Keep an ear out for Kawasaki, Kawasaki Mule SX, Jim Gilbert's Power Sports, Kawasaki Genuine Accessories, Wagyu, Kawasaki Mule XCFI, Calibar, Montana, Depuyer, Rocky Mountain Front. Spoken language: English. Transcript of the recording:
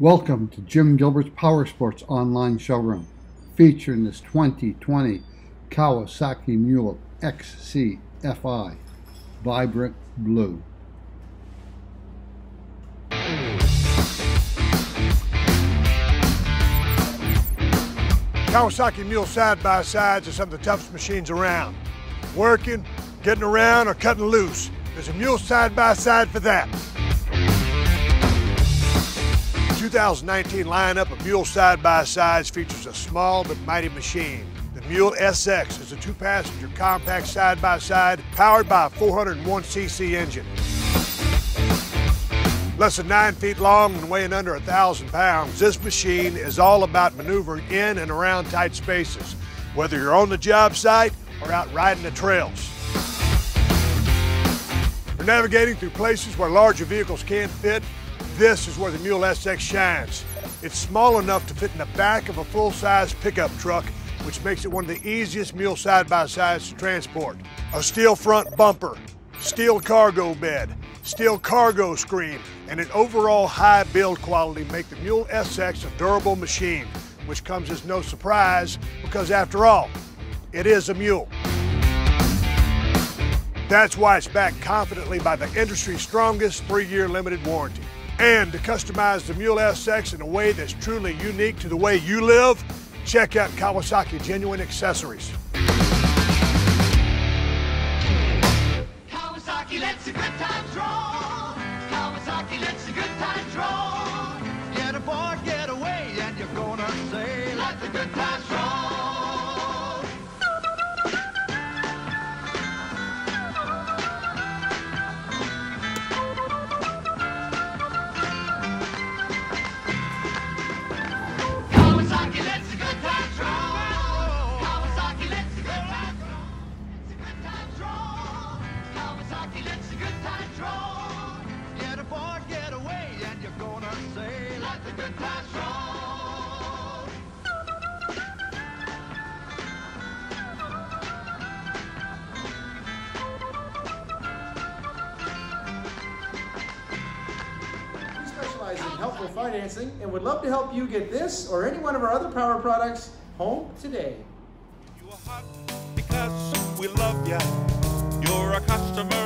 Welcome to Jim Gilbert's Power Sports online showroom, featuring this 2020 Kawasaki Mule XCFI Vibrant Blue. Kawasaki Mule side-by-sides are some of the toughest machines around. Working, getting around, or cutting loose. There's a Mule side-by-side for that. 2019 lineup of Mule side-by-sides features a small but mighty machine. The Mule SX is a two-passenger compact side-by-side powered by a 401cc engine. Less than 9 feet long and weighing under 1,000 pounds, this machine is all about maneuvering in and around tight spaces, whether you're on the job site or out riding the trails. For navigating through places where larger vehicles can't fit, this is where the Mule SX shines. It's small enough to fit in the back of a full-size pickup truck, which makes it one of the easiest Mule side-by-sides to transport. A steel front bumper, steel cargo bed, steel cargo screen, and an overall high build quality make the Mule SX a durable machine, which comes as no surprise because, after all, it is a mule. That's why it's backed confidently by the industry's strongest 3-year limited warranty. And to customize the Mule SX in a way that's truly unique to the way you live, check out Kawasaki Genuine Accessories. Kawasaki lets the good times roll. Kawasaki lets the good times roll. Get aboard, get away, and you're gonna say, let the good times roll. Helpful financing, and would love to help you get this or any one of our other power products home today. You are hot because we love you. You're a customer.